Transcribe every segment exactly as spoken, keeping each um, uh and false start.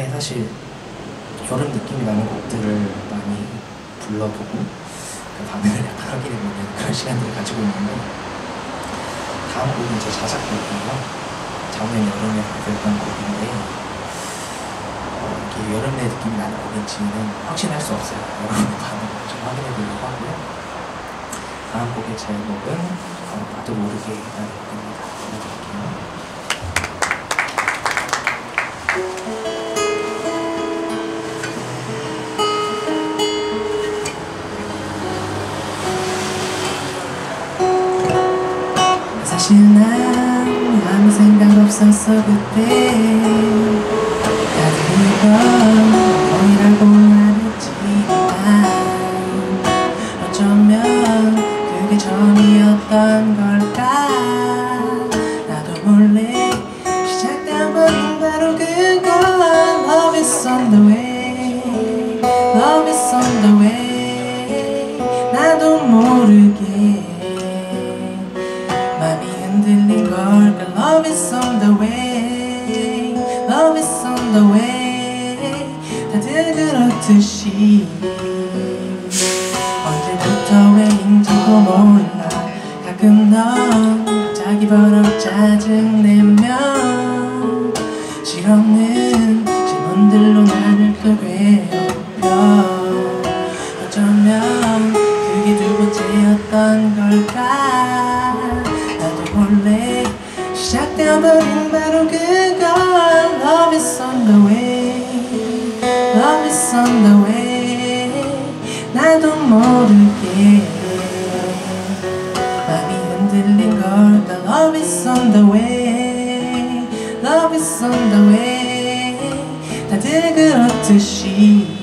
처음에 사실 여름 느낌이 나는 곡들을 많이 불러보고 반응을 약간 하게 되면 그런 시간들을 가지고 있는데, 다음 곡은 제 자작곡이고요. 작년 여름에 발표했던 곡인데 어, 이게 여름의 느낌이 나는 곡인지는 확신할 수 없어요. 여러분의 반응을 좀 확인해 보려고 하고요. 다음 곡의 제목은 어, 나도 모르게 라는 곡입니다. 보여드릴게요. 사실 난 아무 생각 없었어 그때. 다들 이건 너희라고 말했지만 어쩌면 그게 처음이었던 걸까. 나도 몰래 시작된 건 바로 그거야. Love is on the way, Love is on the way. 나도 모르게 Love is on the way, Love is on the way. 다들 그렇듯이 언제부터 왜인지 몰라. 가끔 넌 갑자기 버럭 짜증내면 실없는 질문들로 나를 또 괴롭혀. 어쩌면 그게 두 번째였던 걸까. 나도 몰래 시작되어버린 바로 그걸. Love is on the way, Love is on the way. 나도 모르게 마음이 흔들린 걸까. Love is on the way, Love is on the way. 다들 그렇듯이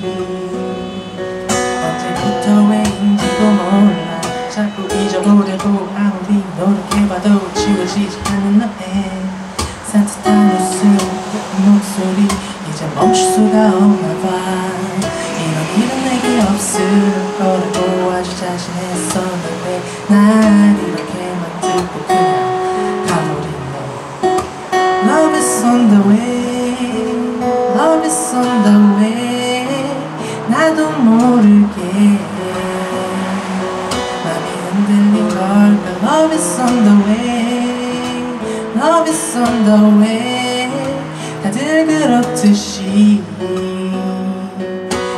언제부터 왜인지도 몰라. 자꾸 잊어보려고 아무리 노력해봐도 지워지지 않는 너의 산뜻한 웃음, 목소리 이제 멈출 수가 없나봐. 이런 이런 내게 없을 거라고 아주 자신했었는데 날 이렇게 만들고 그냥 가버린 너. Love is on the way, Love is on the way. 나도 모르게 Love is on the way, Love is on the way. 다들 그렇듯이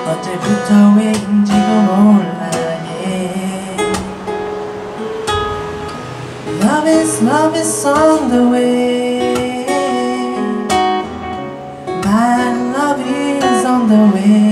언제부터 왜인지도 몰라. yeah. Love is, Love is on the way. My love is on the way.